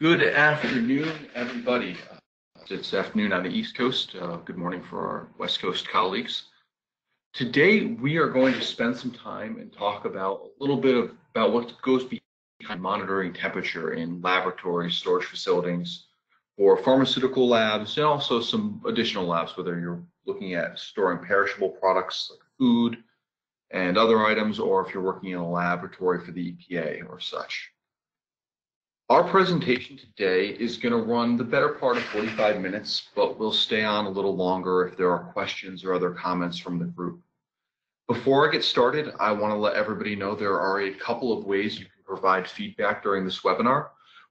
Good afternoon, everybody. It's afternoon on the East Coast. Good morning for our West Coast colleagues. Today, we are going to spend some time and talk about a little bit about what goes behind monitoring temperature in laboratories, storage facilities, or pharmaceutical labs, and also some additional labs, whether you're looking at storing perishable products like food and other items, or if you're working in a laboratory for the EPA or such. Our presentation today is going to run the better part of 45 minutes, but we'll stay on a little longer if there are questions or other comments from the group. Before I get started, I want to let everybody know there are a couple of ways you can provide feedback during this webinar.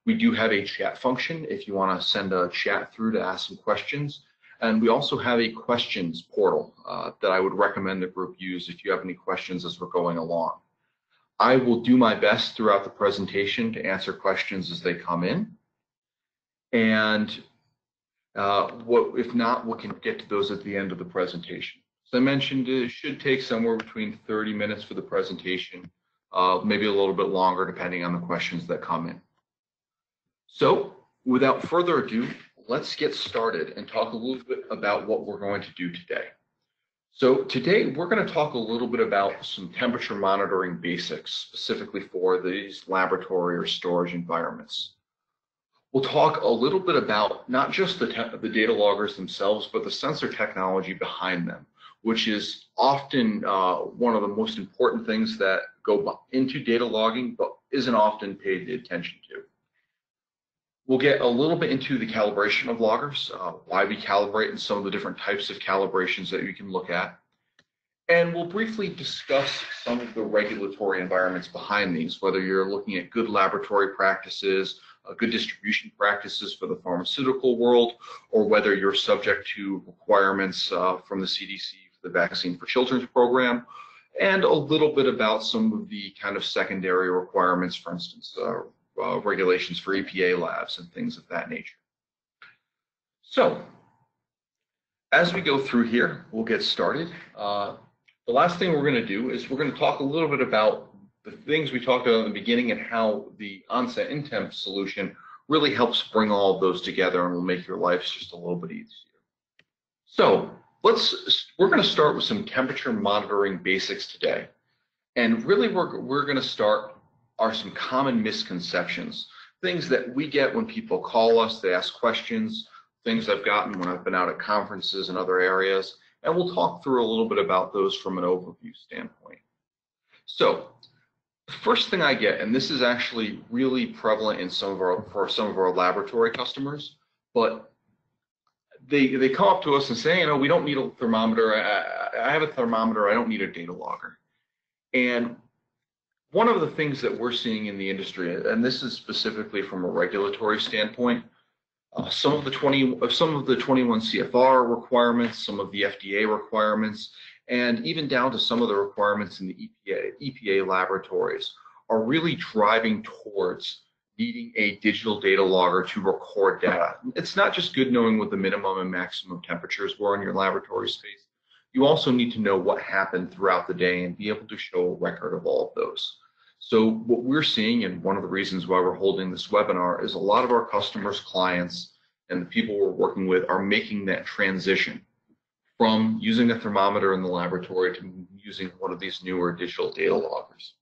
We do have a chat function if you want to send a chat through to ask some questions. And we also have a questions portal that I would recommend the group use if you have any questions as we're going along. I will do my best throughout the presentation to answer questions as they come in. And if not, we can get to those at the end of the presentation. As I mentioned, it should take somewhere between 30 minutes for the presentation, maybe a little bit longer depending on the questions that come in. So without further ado, let's get started and talk a little bit about what we're going to do today. So today we're going to talk a little bit about some temperature monitoring basics, specifically for these laboratory or storage environments. We'll talk a little bit about not just the data loggers themselves, but the sensor technology behind them, which is often one of the most important things that go into data logging, but isn't often paid attention to. We'll get a little bit into the calibration of loggers, why we calibrate and some of the different types of calibrations that you can look at. And we'll briefly discuss some of the regulatory environments behind these, whether you're looking at good laboratory practices, good distribution practices for the pharmaceutical world, or whether you're subject to requirements from the CDC for the Vaccine for Children's program, and a little bit about some of the kind of secondary requirements, for instance, regulations for EPA labs and things of that nature. So as we go through here, we'll get started. The last thing we're going to do is we're going to talk a little bit about the things we talked about in the beginning and how the Onset InTemp solution really helps bring all of those together and will make your lives just a little bit easier. So we're going to start with some temperature monitoring basics today. And really we're going to start are some common misconceptions, things that we get when people call us, they ask questions, things I've gotten when I've been out at conferences and other areas, and we'll talk through a little bit about those from an overview standpoint. So the first thing I get, and this is actually really prevalent in for some of our laboratory customers, but they come up to us and say, you know, we don't need a thermometer, I have a thermometer, I don't need a data logger. And one of the things that we're seeing in the industry, and this is specifically from a regulatory standpoint, some of the 21 CFR requirements, some of the FDA requirements, and even down to some of the requirements in the EPA laboratories are really driving towards needing a digital data logger to record data. It's not just good knowing what the minimum and maximum temperatures were in your laboratory space. You also need to know what happened throughout the day and be able to show a record of all of those. So what we're seeing, and one of the reasons why we're holding this webinar, is a lot of our customers, clients, and the people we're working with are making that transition from using a thermometer in the laboratory to using one of these newer digital data loggers.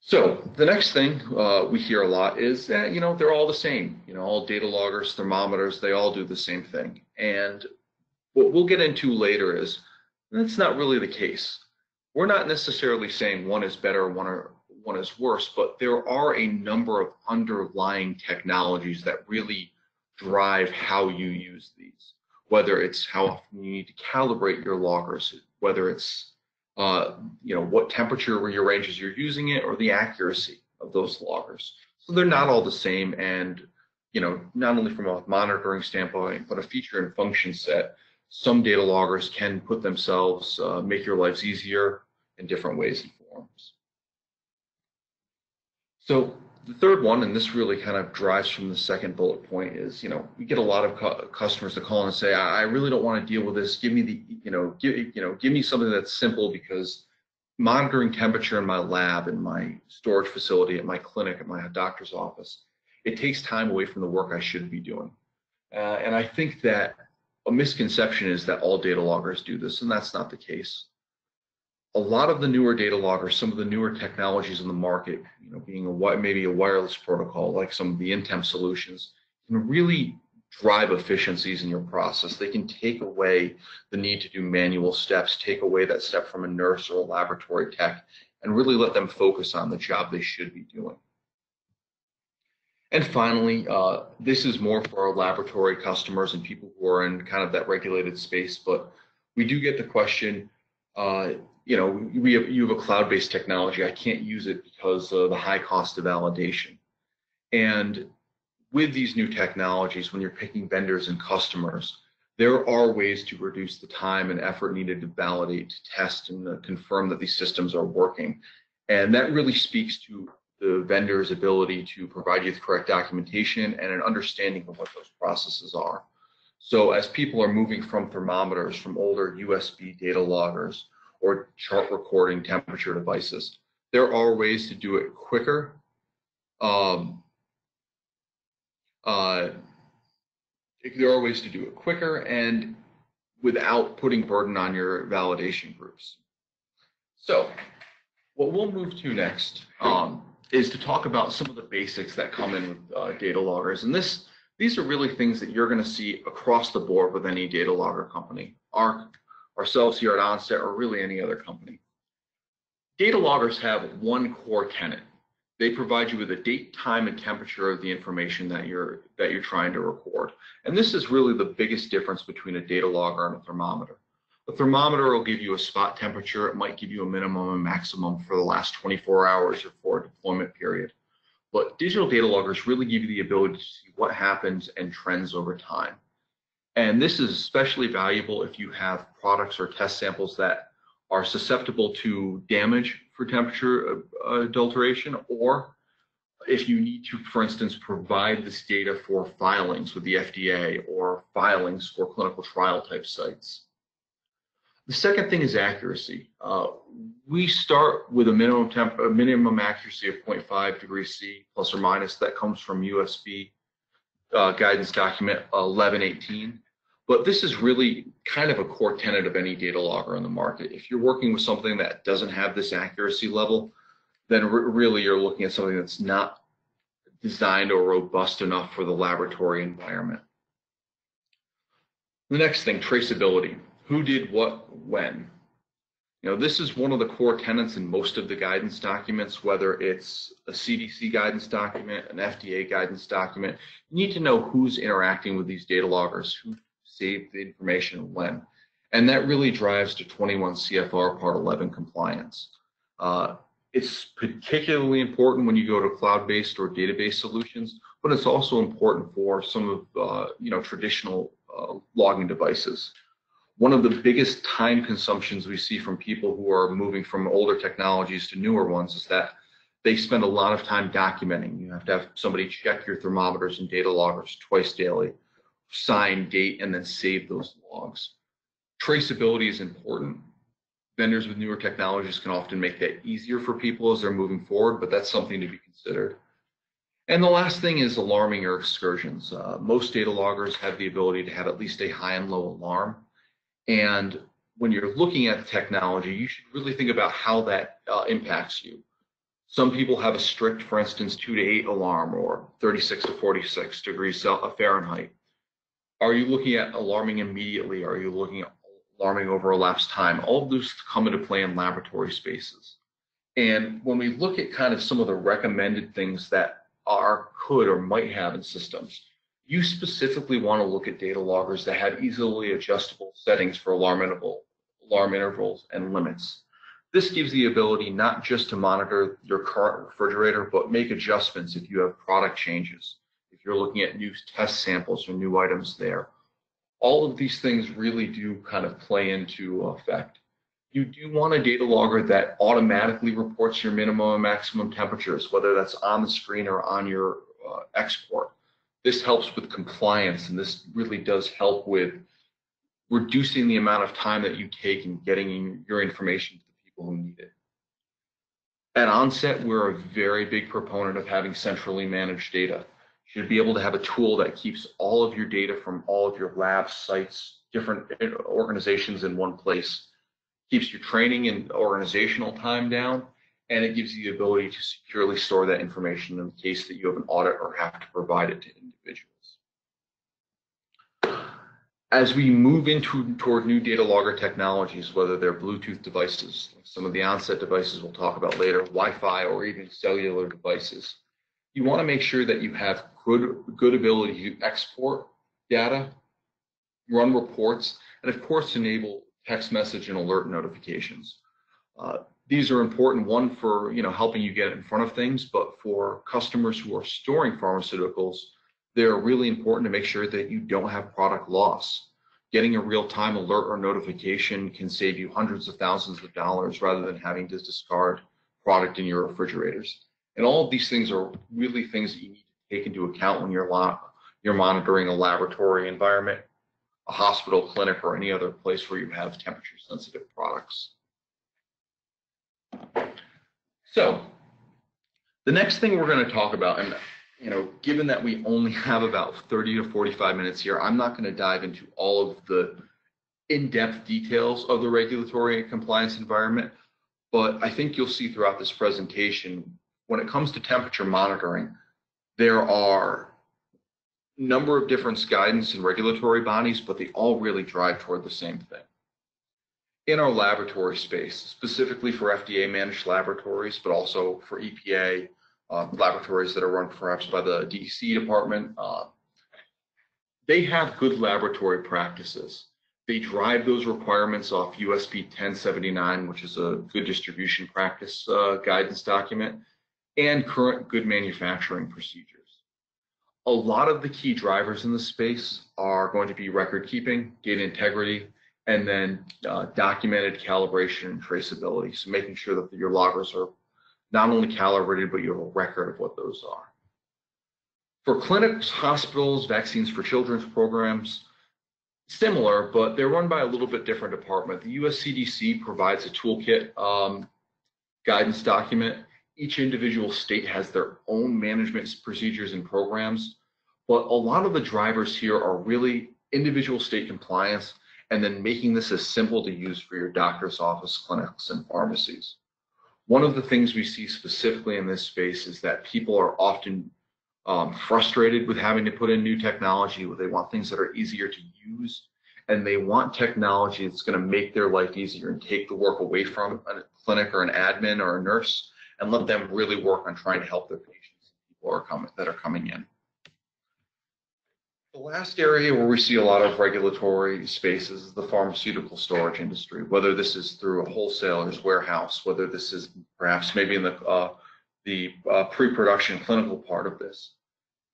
So the next thing we hear a lot is that, you know, they're all the same. You know, all data loggers, thermometers, they all do the same thing. And what we'll get into later is that's not really the case. We're not necessarily saying one is better, one is worse, but there are a number of underlying technologies that really drive how you use these, whether it's how often you need to calibrate your loggers, whether it's you know, what temperature ranges you're using it, or the accuracy of those loggers. So they're not all the same, and you know, not only from a monitoring standpoint, but a feature and function set. Some data loggers can put themselves, make your lives easier in different ways and forms. So the third one, and this really kind of drives from the second bullet point, is, you know, we get a lot of customers that call and say, I really don't want to deal with this. Give me the, give me something that's simple, because monitoring temperature in my lab, in my storage facility, at my clinic, at my doctor's office it takes time away from the work I should be doing. And I think that a misconception is that all data loggers do this, and that's not the case. A lot of the newer data loggers, some of the newer technologies in the market, you know, being maybe a wireless protocol, like some of the InTemp solutions, can really drive efficiencies in your process. They can take away the need to do manual steps, take away that step from a nurse or a laboratory tech, and really let them focus on the job they should be doing. And finally, this is more for our laboratory customers and people who are in kind of that regulated space, but we do get the question, you know, you have a cloud-based technology, I can't use it because of the high cost of validation. And with these new technologies, when you're picking vendors and customers, there are ways to reduce the time and effort needed to validate, to test, and confirm that these systems are working. And that really speaks to the vendor's ability to provide you the correct documentation and an understanding of what those processes are. So as people are moving from thermometers, from older USB data loggers, or chart recording temperature devices, there are ways to do it quicker, and without putting burden on your validation groups. So what we'll move to next is to talk about some of the basics that come in with data loggers. And these are really things that you're going to see across the board with any data logger company. Ourselves here at Onset, or really any other company. Data loggers have one core tenet. They provide you with a date, time, and temperature of the information that you're trying to record. And this is really the biggest difference between a data logger and a thermometer. A thermometer will give you a spot temperature. It might give you a minimum and maximum for the last 24 hours or for a deployment period. But digital data loggers really give you the ability to see what happens and trends over time. And this is especially valuable if you have products or test samples that are susceptible to damage for temperature adulteration, or if you need to, for instance, provide this data for filings with the FDA or filings for clinical trial type sites. The second thing is accuracy. We start with a minimum accuracy of 0.5 degrees C plus or minus. That comes from USB guidance document 1118. But this is really kind of a core tenet of any data logger in the market. If you're working with something that doesn't have this accuracy level, then really you're looking at something that's not designed or robust enough for the laboratory environment. The next thing, traceability. Who did what when? You know, this is one of the core tenets in most of the guidance documents, whether it's a CDC guidance document, an FDA guidance document. You need to know who's interacting with these data loggers, who saved the information when. And that really drives to 21 CFR Part 11 compliance. It's particularly important when you go to cloud-based or database solutions, but it's also important for some of traditional logging devices. One of the biggest time consumptions we see from people who are moving from older technologies to newer ones is that they spend a lot of time documenting. You have to have somebody check your thermometers and data loggers twice daily, sign, date, and then save those logs. Traceability is important. Vendors with newer technologies can often make that easier for people as they're moving forward, but that's something to be considered. And the last thing is alarming or excursions. Most data loggers have the ability to have at least a high and low alarm. And when you're looking at the technology, you should really think about how that impacts you. Some people have a strict, for instance, 2 to 8 alarm or 36 to 46 degrees Fahrenheit. Are you looking at alarming immediately? Are you looking at alarming over elapsed time? All of those come into play in laboratory spaces. And when we look at kind of some of the recommended things that are, could, or might have in systems, you specifically want to look at data loggers that have easily adjustable settings for alarm intervals and limits. This gives the ability not just to monitor your current refrigerator, but make adjustments if you have product changes, if you're looking at new test samples or new items there. All of these things really do kind of play into effect. You do want a data logger that automatically reports your minimum and maximum temperatures, whether that's on the screen or on your export. This helps with compliance, and this really does help with reducing the amount of time that you take in getting your information to the people who need it. At Onset, we're a very big proponent of having centrally managed data. should be able to have a tool that keeps all of your data from all of your labs, sites, different organizations in one place. Keeps your training and organizational time down, and it gives you the ability to securely store that information in the case that you have an audit or have to provide it to individuals. As we move toward new data logger technologies, whether they're Bluetooth devices, some of the Onset devices we'll talk about later, Wi-Fi, or even cellular devices, you want to make sure that you have good ability to export data, run reports, and of course enable text message and alert notifications. These are important, one for helping you get in front of things, but for customers who are storing pharmaceuticals, they're really important to make sure that you don't have product loss. Getting a real-time alert or notification can save you hundreds of thousands of dollars rather than having to discard product in your refrigerators. And all of these things are really things that you need to take into account when you're monitoring a laboratory environment, a hospital, clinic, or any other place where you have temperature-sensitive products. So, the next thing we're going to talk about, and given that we only have about 30 to 45 minutes here, I'm not going to dive into all of the in-depth details of the regulatory and compliance environment, but I think you'll see throughout this presentation, when it comes to temperature monitoring, there are number of different guidance and regulatory bodies, but they all really drive toward the same thing. In our laboratory space, specifically for FDA managed laboratories, but also for EPA laboratories that are run perhaps by the DEC department, they have good laboratory practices. They drive those requirements off USP 1079, which is a good distribution practice guidance document, and current good manufacturing procedures. A lot of the key drivers in this space are going to be record keeping, data integrity, and then documented calibration and traceability. So making sure that your loggers are not only calibrated, but you have a record of what those are. For clinics, hospitals, vaccines for children's programs, similar, but they're run by a little bit different department. The US CDC provides a toolkit guidance document. Each individual state has their own management procedures and programs, but a lot of the drivers here are really individual state compliance and then making this as simple to use for your doctor's office, clinics, and pharmacies. One of the things we see specifically in this space is that people are often frustrated with having to put in new technology. They want things that are easier to use, and they want technology that's going to make their life easier and take the work away from a clinic or an admin or a nurse, and let them really work on trying to help their patients that are coming in. The last area where we see a lot of regulatory spaces is the pharmaceutical storage industry, whether this is through a wholesaler's warehouse, whether this is perhaps maybe in the pre-production clinical part of this.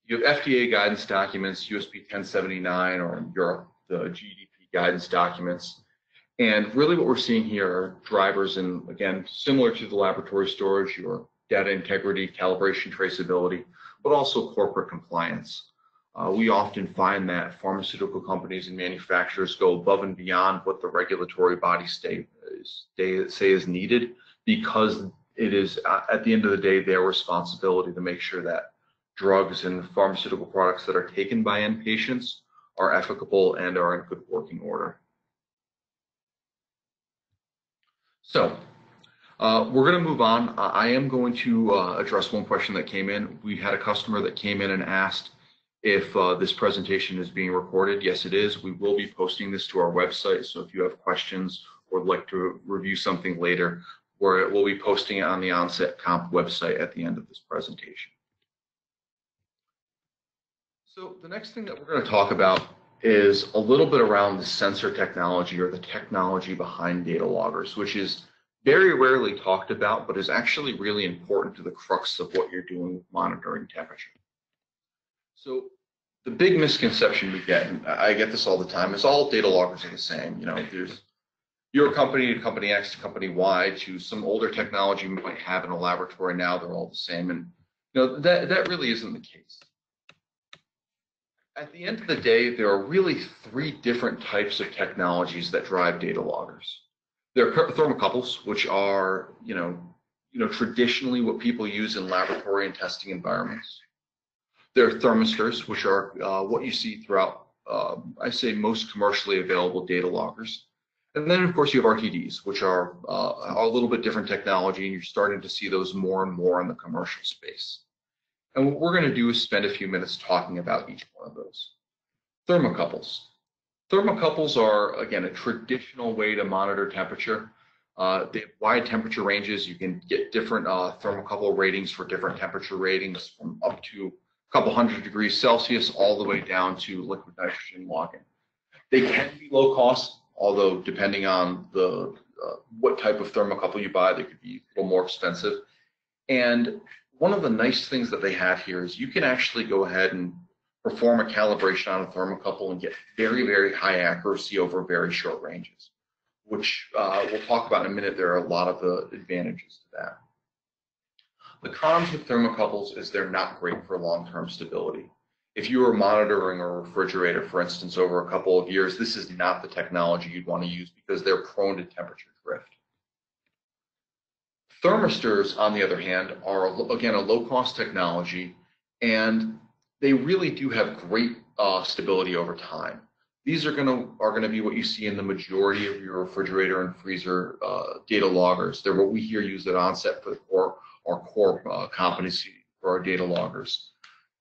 You have FDA guidance documents, USP 1079, or in Europe, the GDP guidance documents. And really what we're seeing here are drivers, and again, similar to the laboratory storage, your data integrity, calibration, traceability, but also corporate compliance. We often find that pharmaceutical companies and manufacturers go above and beyond what the regulatory body say is needed, because it is, at the end of the day, their responsibility to make sure that drugs and pharmaceutical products that are taken by end patients are efficable and are in good working order. So we're going to move on. I am going to address one question that came in. We had a customer that came in and asked if this presentation is being recorded. Yes, it is. We will be posting this to our website. So if you have questions or would like to review something later, we'll be posting it on the Onset Comp website at the end of this presentation. So the next thing that we're going to talk about is a little bit around the sensor technology, or the technology behind data loggers, which is very rarely talked about, but is actually really important to the crux of what you're doing with monitoring temperature. So the big misconception we get, and I get this all the time, is all data loggers are the same. There's your company to company X to company Y to some older technology we might have in a laboratory now, they're all the same. And that really isn't the case. At the end of the day, there are really three different types of technologies that drive data loggers. There are thermocouples, which are, traditionally what people use in laboratory and testing environments. There are thermistors, which are what you see throughout, I say, most commercially available data loggers. And then, of course, you have RTDs, which are a little bit different technology, and you're starting to see those more and more in the commercial space. And what we're going to do is spend a few minutes talking about each one of those. Thermocouples. Thermocouples are, again, a traditional way to monitor temperature. They have wide temperature ranges. You can get different thermocouple ratings for different temperature ratings, from up to a couple hundred degrees Celsius all the way down to liquid nitrogen logging. They can be low cost, although depending on the what type of thermocouple you buy, they could be a little more expensive. And one of the nice things that they have here is you can actually go ahead and perform a calibration on a thermocouple and get very, very high accuracy over very short ranges, which we'll talk about in a minute. There are a lot of the advantages to that. The cons with thermocouples is they're not great for long-term stability. If you are monitoring a refrigerator, for instance, over a couple of years, this is not the technology you'd want to use because they're prone to temperature drift. Thermistors, on the other hand, are, again, a low-cost technology, and they really do have great stability over time. These are going to be what you see in the majority of your refrigerator and freezer data loggers. They're what we here use at Onset for the core, our core competency for our data loggers.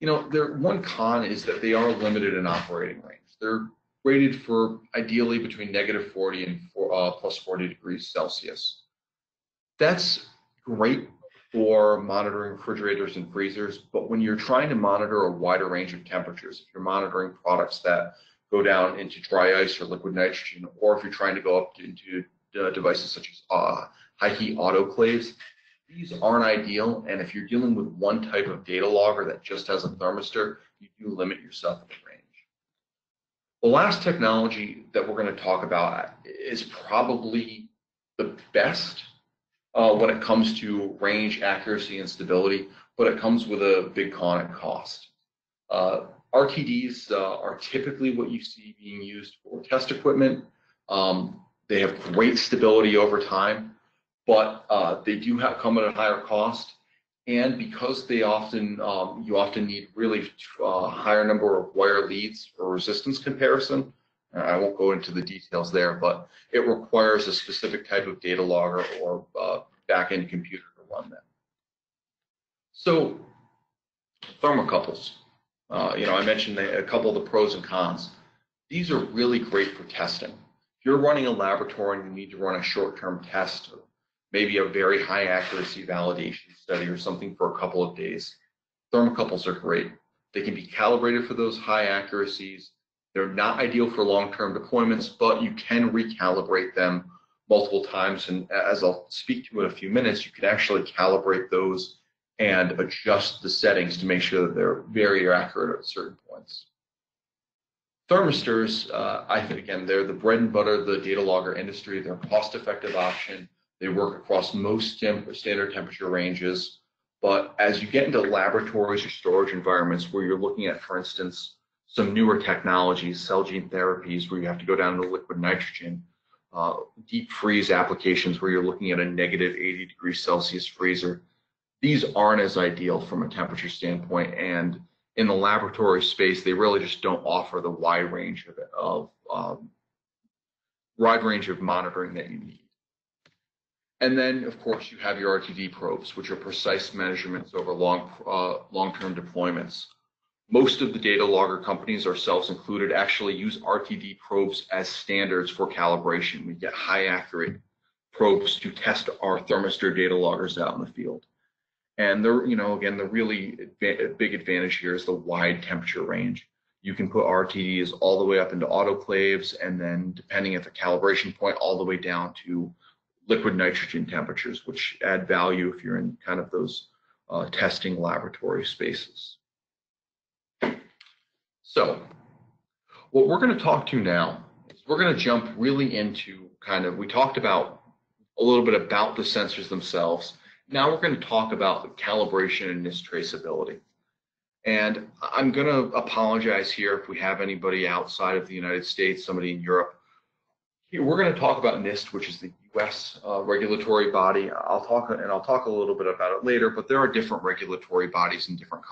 You know, their one con is that they are limited in operating range. They're rated for ideally between -40 and +40 degrees Celsius. That's great for monitoring refrigerators and freezers, but when you're trying to monitor a wider range of temperatures, if you're monitoring products that go down into dry ice or liquid nitrogen, or if you're trying to go up into devices such as high heat autoclaves, these aren't ideal, and if you're dealing with one type of data logger that just has a thermistor, you do limit yourself in the range. The last technology that we're going to talk about is probably the best when it comes to range, accuracy, and stability, but it comes with a big con at cost. RTDs are typically what you see being used for test equipment. They have great stability over time, but they do come at a higher cost, and because they often you often need really higher number of wire leads for resistance comparison. I won't go into the details there, but it requires a specific type of data logger or back-end computer to run them. So, thermocouples. You know, I mentioned a couple of the pros and cons. These are really great for testing. If you're running a laboratory and you need to run a short-term test, maybe a very high accuracy validation study or something for a couple of days, thermocouples are great. They can be calibrated for those high accuracies. They're not ideal for long-term deployments, but you can recalibrate them multiple times. And as I'll speak to in a few minutes, you can actually calibrate those and adjust the settings to make sure that they're very accurate at certain points. Thermistors, I think, again, they're the bread and butter of the data logger industry. They're a cost-effective option. They work across most standard temperature ranges, but as you get into laboratories or storage environments where you're looking at, for instance, some newer technologies, cell gene therapies, where you have to go down to liquid nitrogen, deep freeze applications where you're looking at a -80 degrees Celsius freezer, these aren't as ideal from a temperature standpoint, and in the laboratory space, they really just don't offer the wide range of monitoring that you need. And then, of course, you have your RTD probes, which are precise measurements over long-term deployments. Most of the data logger companies, ourselves included, actually use RTD probes as standards for calibration. We get high accurate probes to test our thermistor data loggers out in the field. And they're, you know, again, the really big advantage here is the wide temperature range. You can put RTDs all the way up into autoclaves, and then depending at the calibration point, all the way down to liquid nitrogen temperatures, which add value if you're in kind of those testing laboratory spaces. So what we're going to talk to now is we're going to jump really into kind of, we talked about a little bit about the sensors themselves. Now we're going to talk about the calibration and NIST traceability. And I'm going to apologize here if we have anybody outside of the United States, somebody in Europe. Here we're going to talk about NIST, which is the U.S. regulatory body. I'll talk a little bit about it later, but there are different regulatory bodies in different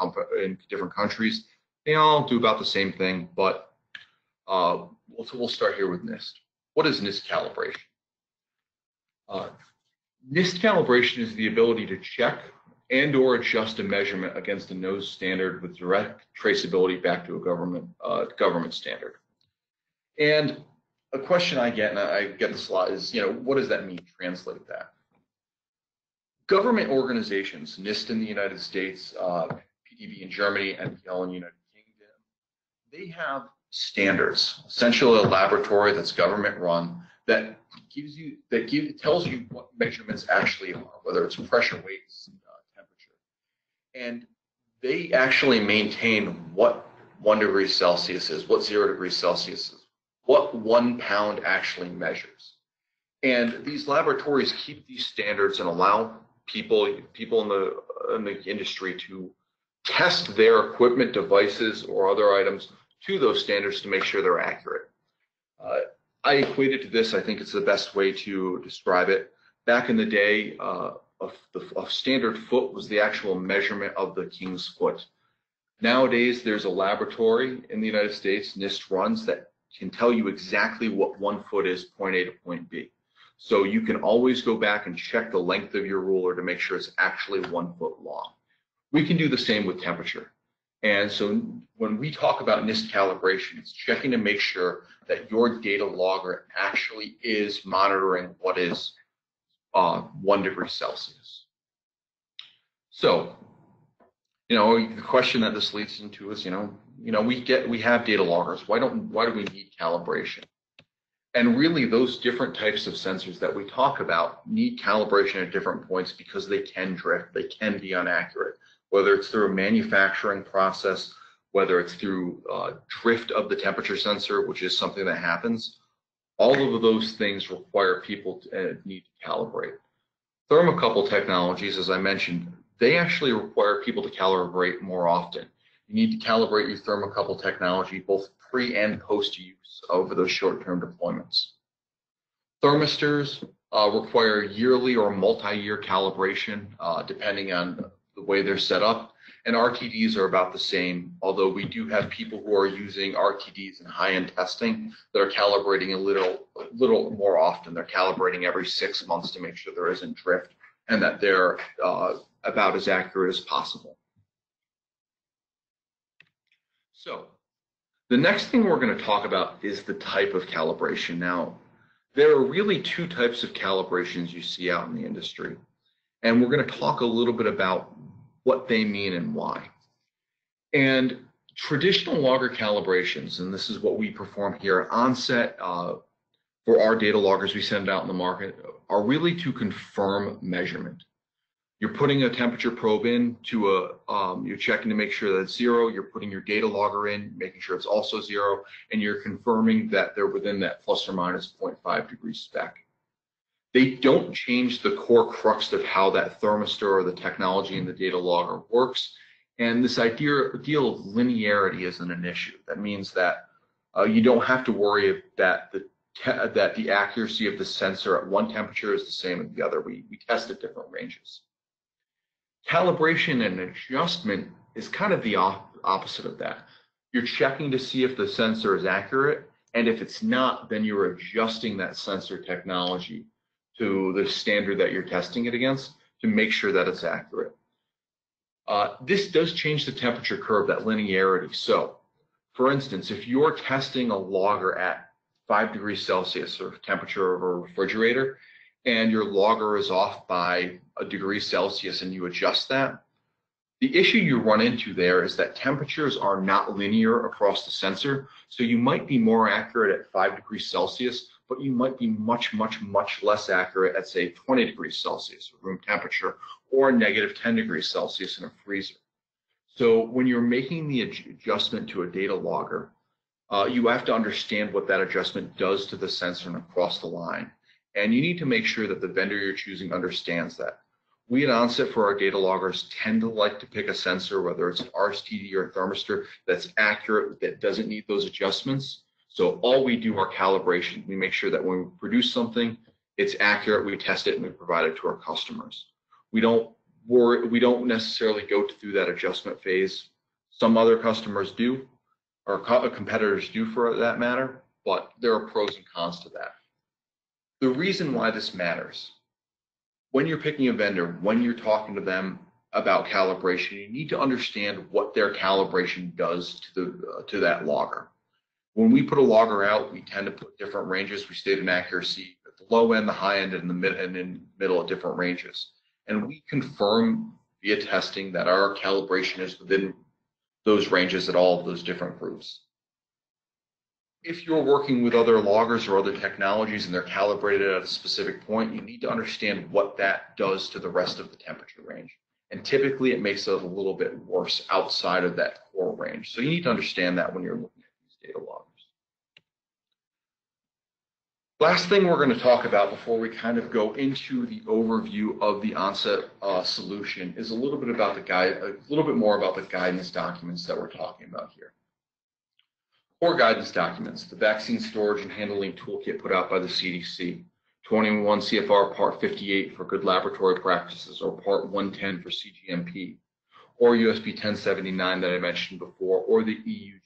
countries. They all do about the same thing, but we'll start here with NIST. What is NIST calibration? NIST calibration is the ability to check and or adjust a measurement against a NOS standard with direct traceability back to a government standard. And a question I get, and I get this a lot, is, you know, what does that mean? Translate that. Government organizations, NIST in the United States, PTB in Germany, NPL in the United Kingdom, they have standards, essentially a laboratory that's government run that gives you, tells you what measurements actually are, whether it's pressure, weights, temperature. And they actually maintain what 1 degree Celsius is, what 0 degrees Celsius is, what 1 pound actually measures. And these laboratories keep these standards and allow people in the industry to test their equipment, devices, or other items to those standards to make sure they're accurate. I equate it to this. I think it's the best way to describe it. Back in the day, a standard foot was the actual measurement of the king's foot. Nowadays, there's a laboratory in the United States, NIST runs, that can tell you exactly what 1 foot is, point A to point B. So you can always go back and check the length of your ruler to make sure it's actually 1 foot long. We can do the same with temperature. And so when we talk about NIST calibration, it's checking to make sure that your data logger actually is monitoring what is 1 degree Celsius. So, you know, the question that this leads into is, you know, we have data loggers. Why do we need calibration? And really, those different types of sensors that we talk about need calibration at different points because they can drift, they can be inaccurate, whether it's through a manufacturing process, whether it's through drift of the temperature sensor, which is something that happens. All of those things require people to need to calibrate. Thermocouple technologies, as I mentioned, they actually require people to calibrate more often. You need to calibrate your thermocouple technology both pre and post use over those short-term deployments. Thermistors require yearly or multi-year calibration depending on the way they're set up, and RTDs are about the same, although we do have people who are using RTDs in high-end testing that are calibrating a little more often. They're calibrating every 6 months to make sure there isn't drift and that they're about as accurate as possible. So the next thing we're going to talk about is the type of calibration. Now, there are really 2 types of calibrations you see out in the industry, and we're going to talk a little bit about what they mean and why. And traditional logger calibrations, and this is what we perform here at Onset for our data loggers we send out in the market, are really to confirm measurement. You're putting a temperature probe in to a, you're checking to make sure that it's 0, you're putting your data logger in, making sure it's also 0, and you're confirming that they're within that plus or minus 0.5 degree spec. They don't change the core crux of how that thermistor or the technology in the data logger works. And this deal of linearity isn't an issue. That means that you don't have to worry that the accuracy of the sensor at one temperature is the same as the other. We test at different ranges. Calibration and adjustment is kind of the opposite of that. You're checking to see if the sensor is accurate, and if it's not, then you're adjusting that sensor technology to the standard that you're testing it against to make sure that it's accurate. This does change the temperature curve, that linearity. So, for instance, if you're testing a logger at 5 degrees Celsius or temperature of a refrigerator, and your logger is off by 1 degree Celsius and you adjust that, the issue you run into there is that temperatures are not linear across the sensor. So you might be more accurate at 5 degrees Celsius, but you might be much, much, much less accurate at, say, 20 degrees Celsius, room temperature, or negative 10 degrees Celsius in a freezer. So when you're making the adjustment to a data logger, you have to understand what that adjustment does to the sensor and across the line. And you need to make sure that the vendor you're choosing understands that. We at Onset for our data loggers tend to like to pick a sensor, whether it's an RTD or a thermistor, that's accurate, that doesn't need those adjustments. So all we do are calibration. We make sure that when we produce something, it's accurate, we test it, and we provide it to our customers. We don't necessarily go through that adjustment phase. Some other customers do, or competitors do for that matter, but there are pros and cons to that. The reason why this matters, when you're picking a vendor, when you're talking to them about calibration, you need to understand what their calibration does to that logger. When we put a logger out, we tend to put different ranges. We state an accuracy at the low end, the high end, and the mid and in the middle of different ranges. And we confirm via testing that our calibration is within those ranges at all of those different groups. If you're working with other loggers or other technologies and they're calibrated at a specific point, you need to understand what that does to the rest of the temperature range. And typically it makes it a little bit worse outside of that core range. So you need to understand that when you're looking at these data loggers. Last thing we're going to talk about before we kind of go into the overview of the Onset solution is a little bit more about the guidance documents that we're talking about here. Core guidance documents, the Vaccine Storage and Handling Toolkit put out by the CDC, 21 CFR Part 58 for Good Laboratory Practices, or Part 110 for CGMP, or USP 1079 that I mentioned before, or the EUGMP.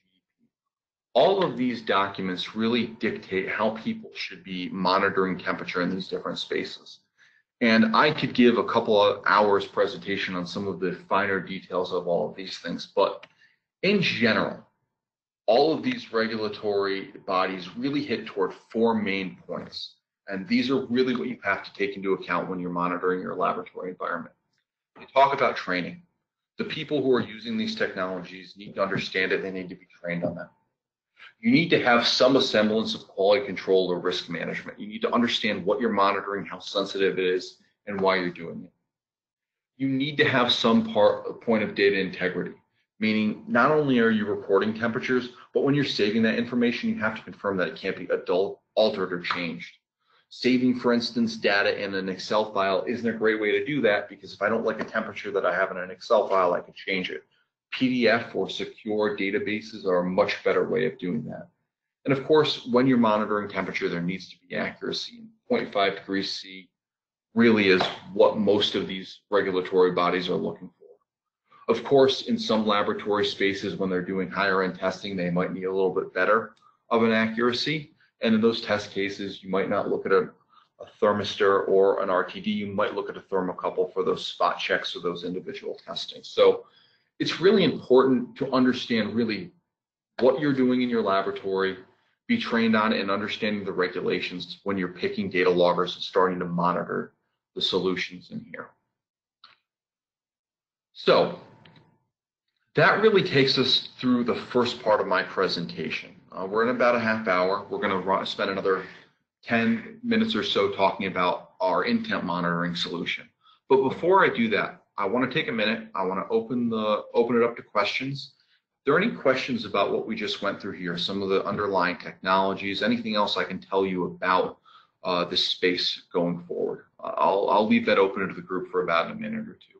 All of these documents really dictate how people should be monitoring temperature in these different spaces. And I could give a couple of hours presentation on some of the finer details of all of these things, but in general, all of these regulatory bodies really hit toward four main points. And these are really what you have to take into account when you're monitoring your laboratory environment. They talk about training. The people who are using these technologies need to understand it. They need to be trained on that. You need to have some semblance of quality control or risk management. You need to understand what you're monitoring, how sensitive it is, and why you're doing it. You need to have some point of data integrity, meaning not only are you reporting temperatures, but when you're saving that information, you have to confirm that it can't be altered or changed. Saving, for instance, data in an Excel file isn't a great way to do that, because if I don't like a temperature that I have in an Excel file, I can change it. PDF or secure databases are a much better way of doing that. And of course, when you're monitoring temperature, there needs to be accuracy. 0.5 degrees C really is what most of these regulatory bodies are looking for. Of course, in some laboratory spaces, when they're doing higher end testing, they might need a little bit better of an accuracy. And in those test cases, you might not look at a thermistor or an RTD. You might look at a thermocouple for those spot checks or those individual testing. So it's really important to understand really what you're doing in your laboratory, be trained on it, and understanding the regulations when you're picking data loggers and starting to monitor the solutions in here. So that really takes us through the first part of my presentation. We're in about a half hour. We're going to spend another 10 minutes or so talking about our InTemp monitoring solution. But before I do that, I want to take a minute. I want to open it up to questions. If there are any questions about what we just went through here, some of the underlying technologies, anything else I can tell you about this space going forward, I'll leave that open to the group for about a minute or two.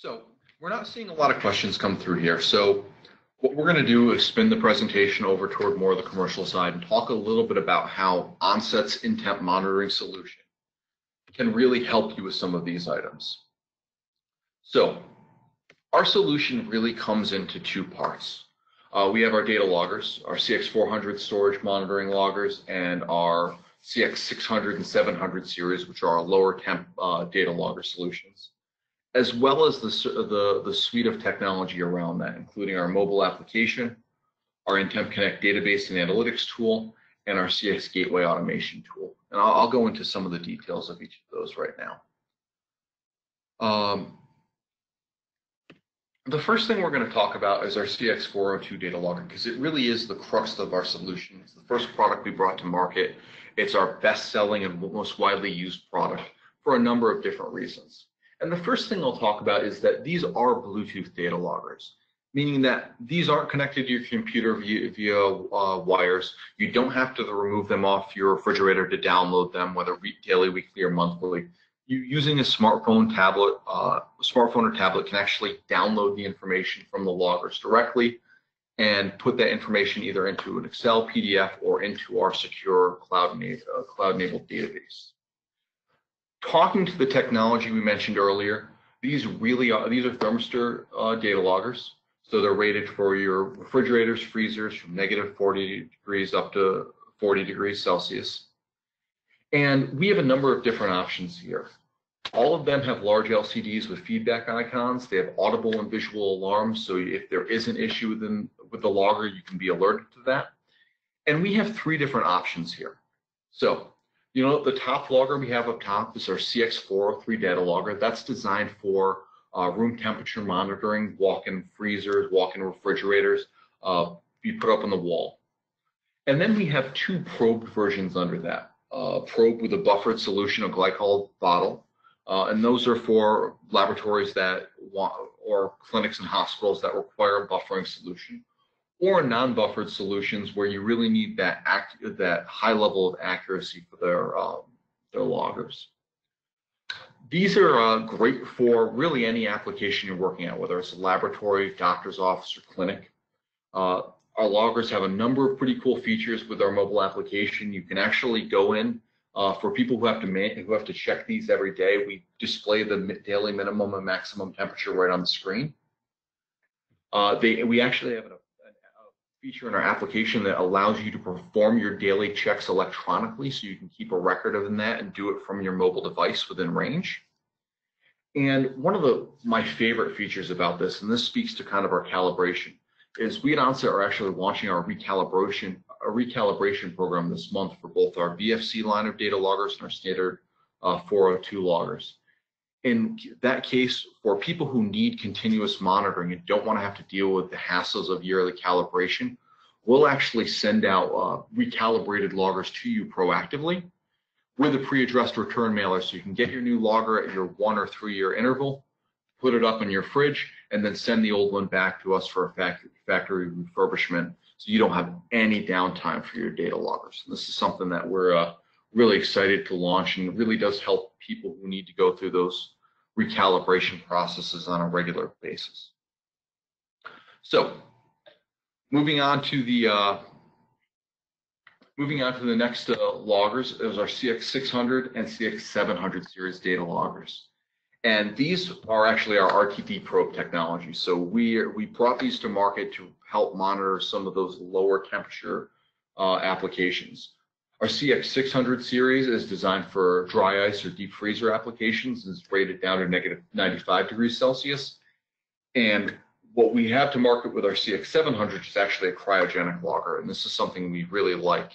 So we're not seeing a lot of questions come through here. So what we're going to do is spin the presentation over toward more of the commercial side and talk a little bit about how Onset's InTemp monitoring solution can really help you with some of these items. So our solution really comes into two parts. We have our data loggers, our CX400 storage monitoring loggers, and our CX600 and 700 series, which are our lower temp data logger solutions, as well as the suite of technology around that, including our mobile application, our InTemp Connect database and analytics tool, and our CX Gateway automation tool. And I'll go into some of the details of each of those right now. The first thing we're going to talk about is our CX402 data logger, because it really is the crux of our solution. It's the first product we brought to market. It's our best-selling and most widely used product for a number of different reasons. And the first thing I'll talk about is that these are Bluetooth data loggers, meaning that these aren't connected to your computer via wires. You don't have to remove them off your refrigerator to download them, whether daily, weekly, or monthly. You using a smartphone, tablet, smartphone or tablet can actually download the information from the loggers directly and put that information either into an Excel, PDF, or into our secure cloud-enabled database. Talking to the technology we mentioned earlier, these are thermistor data loggers. So they're rated for your refrigerators, freezers from -40 degrees up to 40 degrees Celsius. And we have a number of different options here. All of them have large LCDs with feedback icons. They have audible and visual alarms, so if there is an issue with the logger, you can be alerted to that. And we have three different options here. So, you know, the top logger we have up top is our CX403 data logger. That's designed for room temperature monitoring, walk-in freezers, walk-in refrigerators, you put up on the wall. And then we have two probed versions under that. Probe with a buffered solution of glycol bottle, and those are for laboratories that want, or clinics and hospitals that require a buffering solution, or non-buffered solutions where you really need that high level of accuracy for their loggers. These are great for really any application you're working at, whether it's a laboratory, doctor's office, or clinic. Our loggers have a number of pretty cool features with our mobile application. You can actually go in for people who have to check these every day. We display the daily minimum and maximum temperature right on the screen. We actually have a feature in our application that allows you to perform your daily checks electronically, so you can keep a record of that and do it from your mobile device within range. And one of my favorite features about this, and this speaks to kind of our calibration, is we at Onset are actually launching our recalibration program this month for both our VFC line of data loggers and our standard 402 loggers. In that case, for people who need continuous monitoring and don't want to have to deal with the hassles of yearly calibration, we'll actually send out recalibrated loggers to you proactively with a pre-addressed return mailer, so you can get your new logger at your 1 or 3 year interval, put it up in your fridge, and then send the old one back to us for a factory refurbishment, so you don't have any downtime for your data loggers. And this is something that we're really excited to launch, and it really does help people who need to go through those recalibration processes on a regular basis. So, moving on to the next loggers is our CX600 and CX700 series data loggers. And these are actually our RTD probe technology. So we brought these to market to help monitor some of those lower temperature applications. Our CX600 series is designed for dry ice or deep freezer applications, and it's rated down to -95 degrees Celsius. And what we have to market with our CX700 is actually a cryogenic logger, and this is something we really like.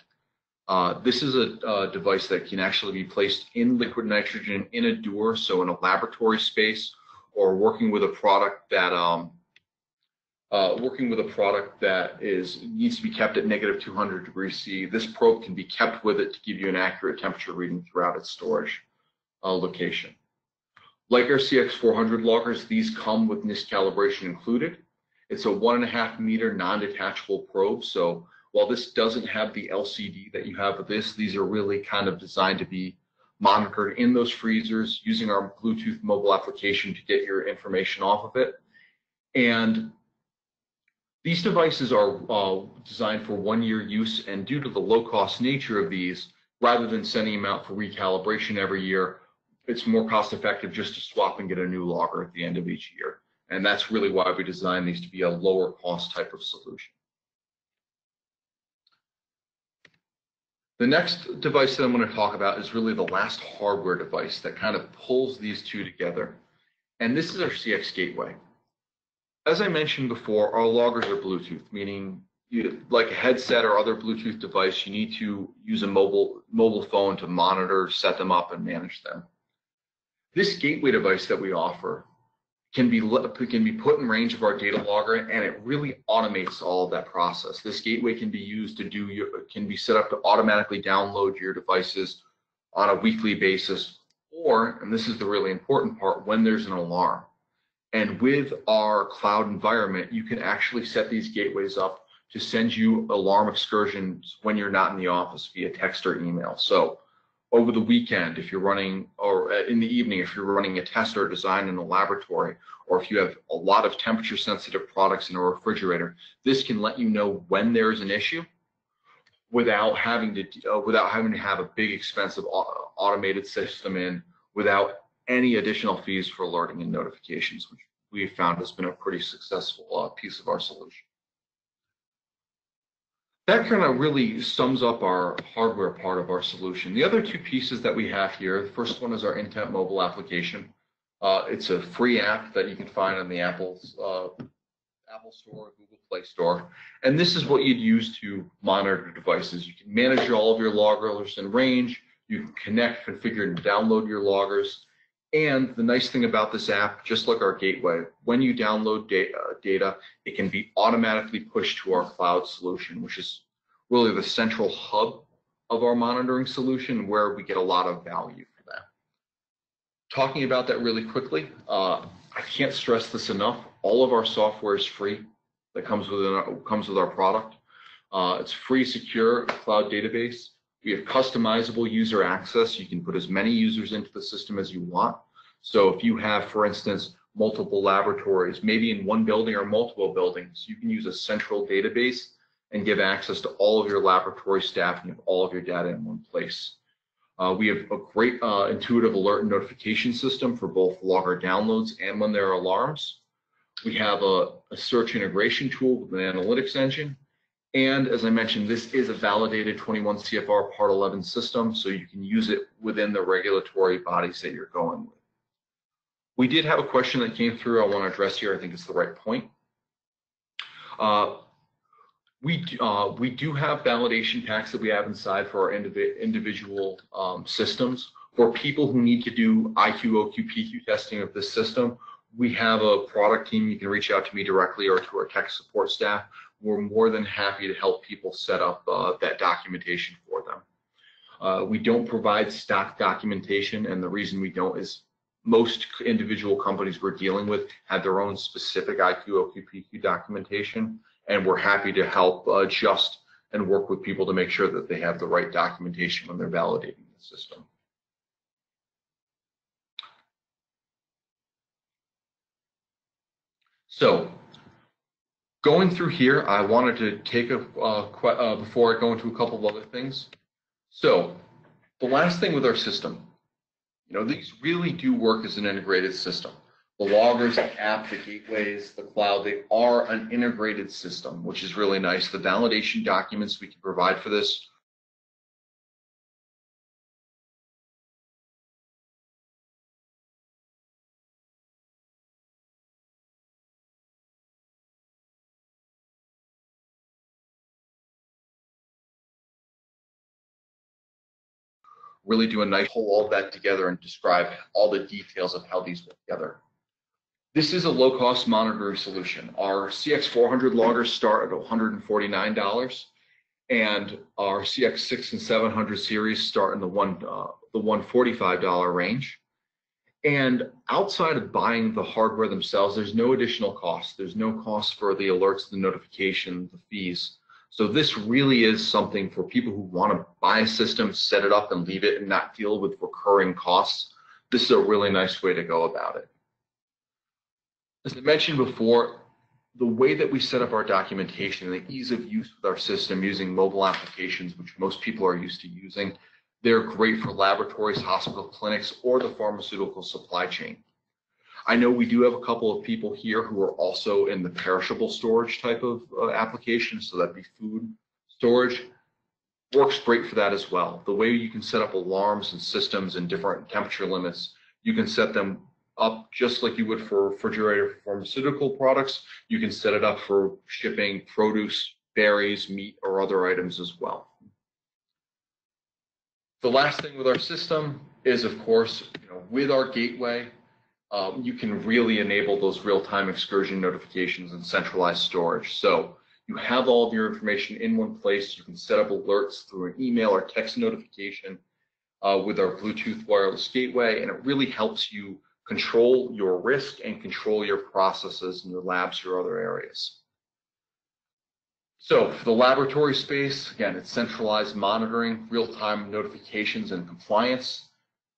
This is a device that can actually be placed in liquid nitrogen in a door, so in a laboratory space, or working with a product that needs to be kept at -200 degrees C. This probe can be kept with it to give you an accurate temperature reading throughout its storage location. Like our CX400 loggers, these come with NIST calibration included. It's a 1.5 meter non-detachable probe, so while this doesn't have the LCD that you have with this, these are really kind of designed to be monitored in those freezers using our Bluetooth mobile application to get your information off of it. And these devices are designed for 1 year use, and due to the low cost nature of these, rather than sending them out for recalibration every year, it's more cost effective just to swap and get a new logger at the end of each year. And that's really why we designed these to be a lower cost type of solution. The next device that I'm going to talk about is really the last hardware device that kind of pulls these two together, and this is our CX Gateway. As I mentioned before, our loggers are Bluetooth, meaning like a headset or other Bluetooth device, you need to use a mobile phone to monitor, set them up, and manage them. This gateway device that we offer can be put in range of our data logger, and it really automates all of that process. This gateway can be used to do can be set up to automatically download your devices on a weekly basis, or, and this is the really important part, when there's an alarm. And with our cloud environment, you can actually set these gateways up to send you alarm excursions when you're not in the office via text or email. So over the weekend, if you're running, or in the evening, if you're running a test or a design in a laboratory, or if you have a lot of temperature sensitive products in a refrigerator, this can let you know when there is an issue without having to have a big expensive automated system in, without any additional fees for alerting and notifications, which we found has been a pretty successful piece of our solution. That kind of really sums up our hardware part of our solution. The other two pieces that we have here, the first one is our InTemp mobile application. It's a free app that you can find on the Apple Store, Google Play Store. And this is what you'd use to monitor devices. You can manage all of your loggers in range. You can connect, configure, and download your loggers. And the nice thing about this app, just like our gateway, when you download data, it can be automatically pushed to our cloud solution, which is really the central hub of our monitoring solution, where we get a lot of value for that. Talking about that really quickly, I can't stress this enough. All of our software is free that comes with our product. It's free, secure cloud database. We have customizable user access. You can put as many users into the system as you want. So if you have, for instance, multiple laboratories, maybe in one building or multiple buildings, you can use a central database and give access to all of your laboratory staff, and you have all of your data in one place. We have a great intuitive alert and notification system for both logger downloads and when there are alarms. We have a search integration tool with an analytics engine. And as I mentioned, this is a validated 21 CFR Part 11 system, so you can use it within the regulatory bodies that you're going with. We did have a question that came through I want to address here. I think it's the right point. We do have validation packs that we have inside for our individual systems. For people who need to do IQ, OQ, PQ testing of this system, we have a product team. You can reach out to me directly or to our tech support staff. We're more than happy to help people set up that documentation for them. We don't provide stock documentation, and the reason we don't is most individual companies we're dealing with have their own specific IQ, OQ, PQ documentation, and we're happy to help adjust and work with people to make sure that they have the right documentation when they're validating the system. So, going through here, I wanted to take a before I go into a couple of other things. So, the last thing with our system, you know, these really do work as an integrated system. The loggers, the app, the gateways, the cloud, they are an integrated system, which is really nice. The validation documents we can provide for this really do a nice pull all that together and describe all the details of how these work together. This is a low-cost monitoring solution. Our CX400 loggers start at $149, and our CX6 and 700 series start in the $145 range. And outside of buying the hardware themselves, there's no additional cost. There's no cost for the alerts, the notification, the fees. So this really is something for people who want to buy a system, set it up, and leave it, and not deal with recurring costs. This is a really nice way to go about it. As I mentioned before, the way that we set up our documentation and the ease of use with our system using mobile applications, which most people are used to using, they're great for laboratories, hospital clinics, or the pharmaceutical supply chain. I know we do have a couple of people here who are also in the perishable storage type of application, so that'd be food storage. Works great for that as well. The way you can set up alarms and systems and different temperature limits, you can set them up just like you would for refrigerator pharmaceutical products. You can set it up for shipping produce, berries, meat, or other items as well. The last thing with our system is, of course, you know, with our gateway, you can really enable those real-time excursion notifications and centralized storage. So you have all of your information in one place. You can set up alerts through an email or text notification with our Bluetooth wireless gateway, and it really helps you control your risk and control your processes in your labs, your other areas. So for the laboratory space, again, it's centralized monitoring, real-time notifications, and compliance.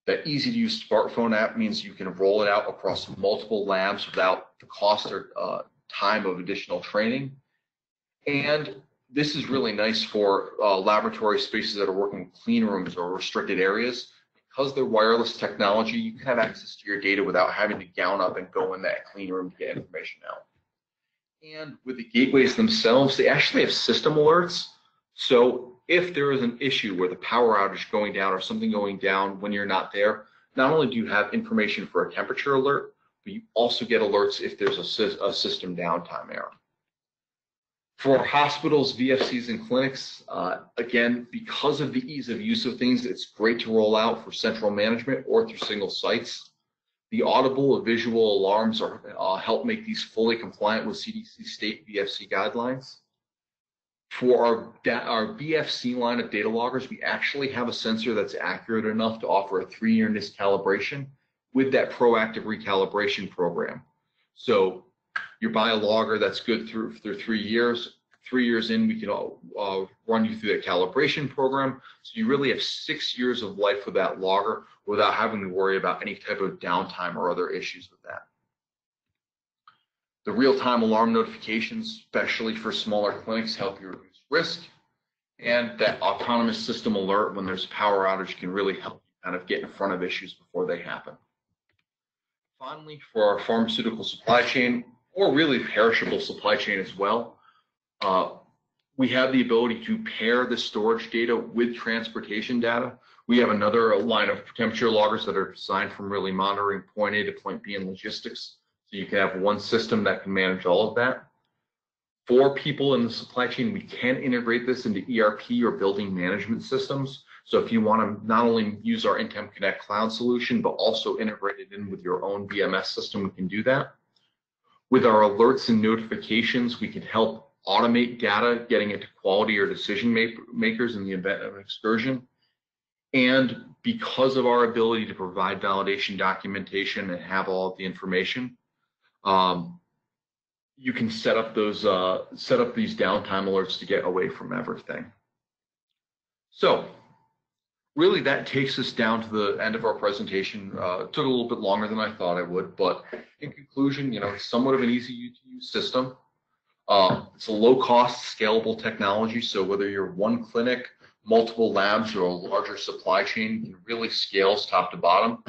That easy-to-use smartphone app means you can roll it out across multiple labs without the cost or time of additional training. And this is really nice for laboratory spaces that are working clean rooms or restricted areas. Because they're wireless technology, you can have access to your data without having to gown up and go in that clean room to get information out. And with the gateways themselves, they actually have system alerts. So if there is an issue where the power outage going down or something going down when you're not there, not only do you have information for a temperature alert, but you also get alerts if there's a system downtime error. For hospitals, VFCs, and clinics, again, because of the ease of use of things, it's great to roll out for central management or through single sites. The audible or visual alarms are, help make these fully compliant with CDC state VFC guidelines. For our VFC line of data loggers, we actually have a sensor that's accurate enough to offer a 3-year NIST calibration with that proactive recalibration program. So you buy a logger that's good through 3 years. 3 years in, we can run you through that calibration program. So you really have 6 years of life with that logger without having to worry about any type of downtime or other issues with that. The real-time alarm notifications, especially for smaller clinics, help you reduce risk. And that autonomous system alert when there's a power outage can really help you kind of get in front of issues before they happen. Finally, for our pharmaceutical supply chain, or really perishable supply chain as well, we have the ability to pair the storage data with transportation data. We have another line of temperature loggers that are designed from really monitoring point A to point B in logistics. So you can have one system that can manage all of that. For people in the supply chain, we can integrate this into ERP or building management systems. So if you want to not only use our InTemp Connect cloud solution, but also integrate it in with your own BMS system, we can do that. With our alerts and notifications, we can help automate data, getting it to quality or decision makers in the event of an excursion. And because of our ability to provide validation documentation and have all of the information, you can set up those these downtime alerts to get away from everything. So really that takes us down to the end of our presentation. It took a little bit longer than I thought it would, but in conclusion, you know, it's somewhat of an easy to use system. It's a low cost, scalable technology. So whether you're one clinic, multiple labs, or a larger supply chain, it really scales top to bottom.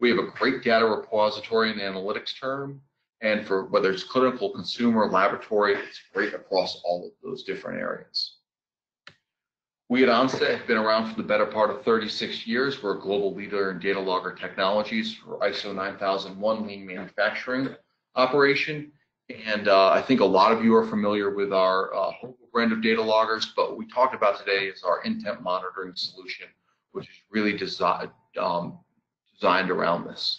We have a great data repository and analytics term. And for whether it's clinical, consumer, laboratory, it's great across all of those different areas. We at Onset have been around for the better part of 36 years. We're a global leader in data logger technologies for ISO 9001 lean manufacturing operation. And I think a lot of you are familiar with our brand of data loggers, but what we talked about today is our InTemp monitoring solution, which is really designed around this.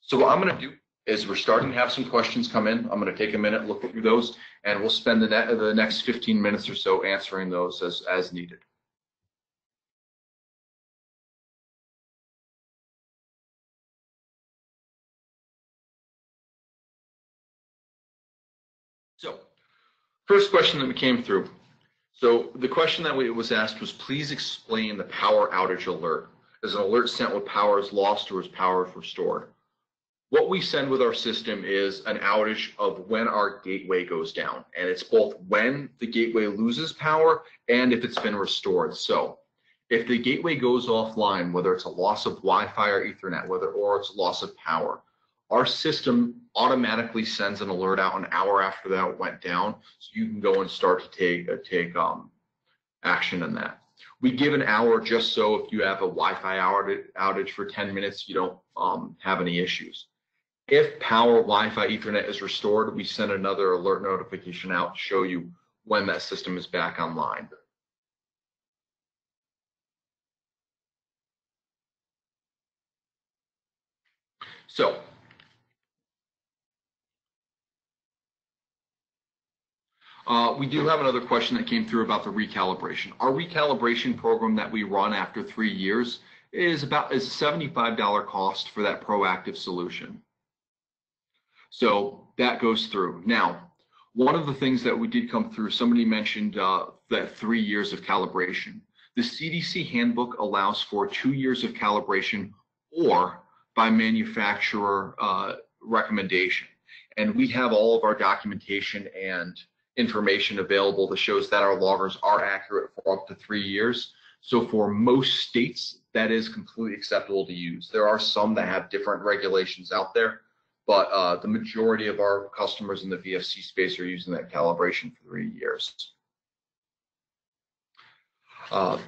So what I'm going to do is we're starting to have some questions come in. I'm going to take a minute, look through those, and we'll spend the next 15 minutes or so answering those as needed. So first question that we came through. So the question that was asked was, please explain the power outage alert. Is an alert sent when power is lost or is power is restored? What we send with our system is an outage of when our gateway goes down, and it's both when the gateway loses power and if it's been restored. So if the gateway goes offline, whether it's a loss of Wi-Fi or Ethernet, or it's loss of power, our system automatically sends an alert out an hour after that it went down, so you can go and start to take action on that. We give an hour just so if you have a Wi-Fi outage for 10 minutes, you don't have any issues. If power, Wi-Fi, Ethernet is restored, we send another alert notification out to show you when that system is back online. So We do have another question that came through about the recalibration. Our recalibration program that we run after 3 years is about a $75 cost for that proactive solution. So that goes through. Now, one of the things that we did come through, somebody mentioned that 3 years of calibration. The CDC handbook allows for 2 years of calibration or by manufacturer recommendation. And we have all of our documentation and information available that shows that our loggers are accurate for up to 3 years. So for most states, that is completely acceptable to use. There are some that have different regulations out there, but the majority of our customers in the VFC space are using that calibration for 3 years.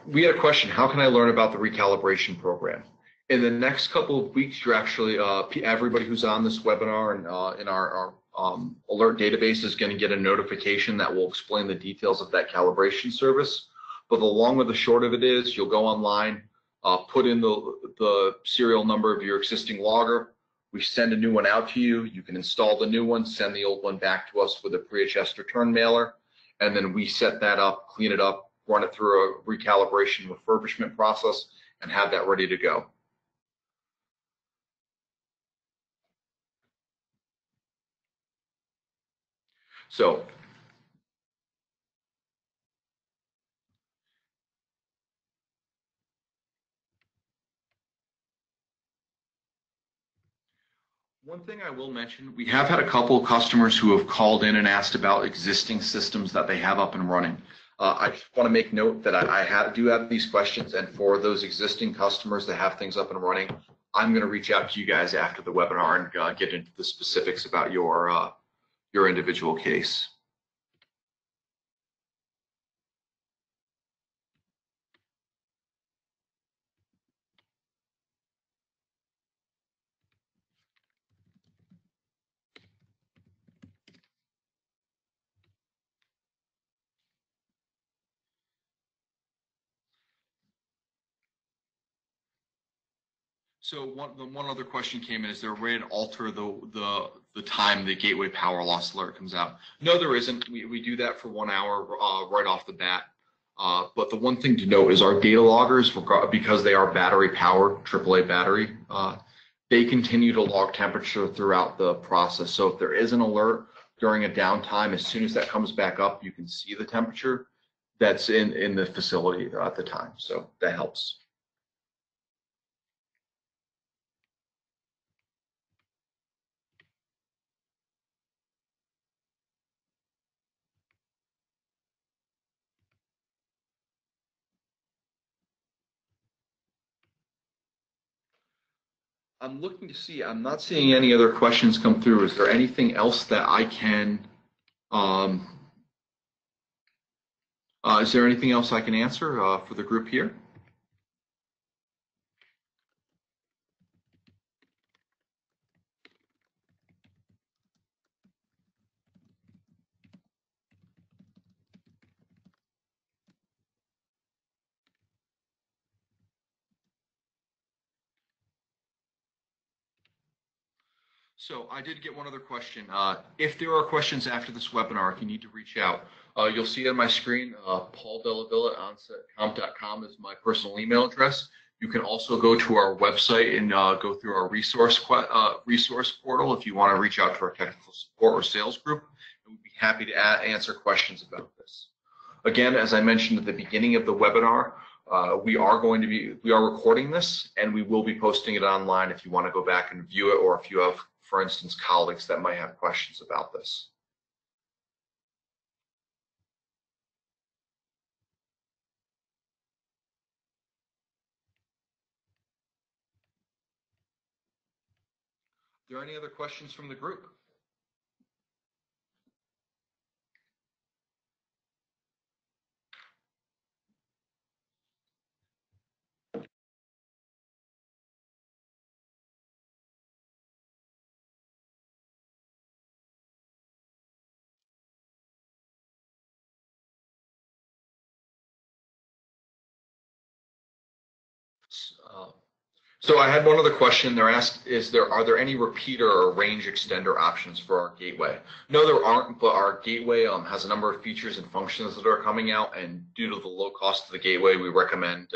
We had a question, how can I learn about the recalibration program? In the next couple of weeks, you're actually, everybody who's on this webinar and in our alert database is going to get a notification that will explain the details of that calibration service. But the long or the short of it is, you'll go online, put in the serial number of your existing logger. We send a new one out to you. You can install the new one, send the old one back to us with a pre-HS return mailer, and then we set that up, clean it up, run it through a recalibration refurbishment process, and have that ready to go. So, one thing I will mention, we have had a couple of customers who have called in and asked about existing systems that they have up and running. I just want to make note that I do have these questions, and for those existing customers that have things up and running, I'm going to reach out to you guys after the webinar and get into the specifics about your individual case. So one other question came in, is there a way to alter the time the gateway power loss alert comes out? No, there isn't. We do that for 1 hour right off the bat. But the one thing to note is our data loggers, because they are battery powered, AAA battery, they continue to log temperature throughout the process. So if there is an alert during a downtime, as soon as that comes back up, you can see the temperature that's in the facility at the time. So that helps. I'm looking to see, I'm not seeing any other questions come through. Is there anything else that I can, is there anything else I can answer for the group here? So I did get one other question. If there are questions after this webinar, if you need to reach out, you'll see on my screen, Paul Della Villa at onsetcomp.com is my personal email address. You can also go to our website and go through our resource portal if you want to reach out to our technical support or sales group. And we'd be happy to answer questions about this. Again, as I mentioned at the beginning of the webinar, we are recording this, and we will be posting it online if you want to go back and view it, or if you have, for instance, colleagues that might have questions about this. Are there any other questions from the group? So I had one other question. They're asked, are there any repeater or range extender options for our gateway? No, there aren't, but our gateway has a number of features and functions that are coming out, and due to the low cost of the gateway, we recommend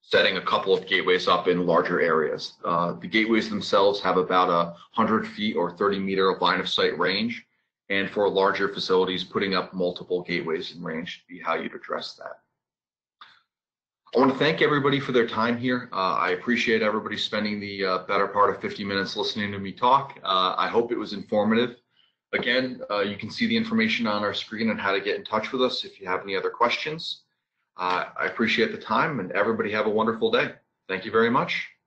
setting a couple of gateways up in larger areas. The gateways themselves have about 100 feet or 30 meter of line of sight range, and for larger facilities, putting up multiple gateways in range should be how you'd address that. I want to thank everybody for their time here. I appreciate everybody spending the better part of 50 minutes listening to me talk. I hope it was informative. Again, you can see the information on our screen on how to get in touch with us if you have any other questions. I appreciate the time, and everybody have a wonderful day. Thank you very much.